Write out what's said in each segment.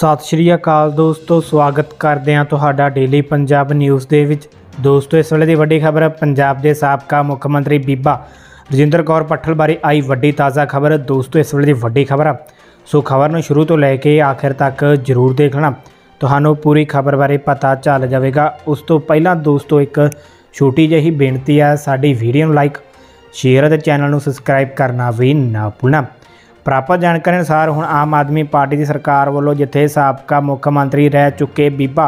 सत श्री अकाल दोस्तों, स्वागत करते हैं तुहाडा डेली पंजाब न्यूज़ दे विच। दोस्तों, इस वेले दी वड्डी खबर पंजाब दे साबका मुख्यमंत्री बीबा रजिंद्र कौर पठल बारे आई वड्डी ताज़ा खबर। दोस्तों, इस वेले दी वड्डी खबर आ, सो खबर नूं शुरू तो लैके आखिर तक जरूर देखना, तुहानूं पूरी खबर बारे पता चल जाएगा। उस तो पहला दोस्तों एक छोटी जी बेनती है, साडी वीडियो नूं लाइक शेयर और चैनल नूं सबसक्राइब करना भी ना भुलना। प्राप्त जानकारी अनुसार हुण आम आदमी पार्टी की सरकार वालों जिथे साबका मुख्यमंत्री रह चुके बीबा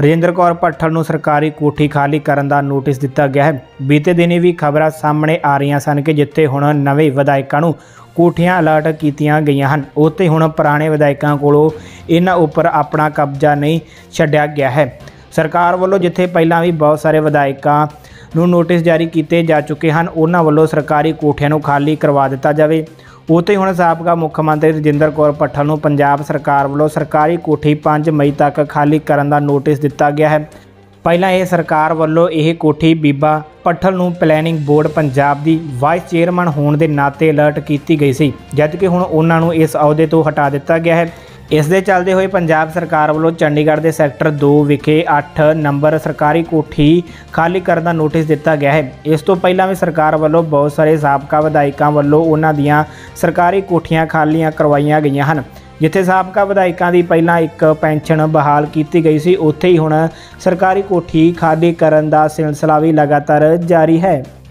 रजिंद्र कौर पठल नूं सरकारी कोठी खाली करन दा नोटिस दिता गया है। बीते दिन भी खबर सामने आ रही सन कि जिथे हुण नवे विधायकों नूं कोठियां अलर्ट कीतियां गईयां हन, उत्थे हुण पुराने विधायकों कोलों इन्हां उपर अपना कब्जा नहीं छड्डिया गया है। सरकार वालों जिथे पहलां भी बहुत सारे विधायकों नूं नोटिस जारी किए जा चुके हैं, उन्हां वालों सरकारी कोठियां नूं खाली करवा दिता जाए। उत्ते हुण साबका मुख्यमंत्री रजिंद्र कौर पठल नूं पंजाब सरकार वालों सरकारी कोठी 5 मई तक खाली करन दा नोटिस दिता गया है। पहलां यह सरकार वालों यह कोठी बीबा पठल नूं पलैनिंग बोर्ड पंजाब दी वाइस चेयरमैन होण दे नाते अलर्ट कीती गई सी, जबकि हुण उन्हां नूं इस अहुदे तो हटा दिता गया है। इस दे चलदे होए पंजाब सरकार वालों चंडीगढ़ दे सैक्टर 2 विखे 8 नंबर सरकारी कोठी खाली करन दा नोटिस दिता गया है। इस तो पहला भी सरकार वालों बहुत सारे साबका विधायकों वालों उन्हां दीयां सरकारी कोठियां खालियां करवाईयां गईयां हन। जिथे साबका विधायकों की पहला एक पेनशन बहाल की गई सी, उत्थे ही हुण सरकारी कोठी खाली करन दा सिलसिला भी लगातार जारी है।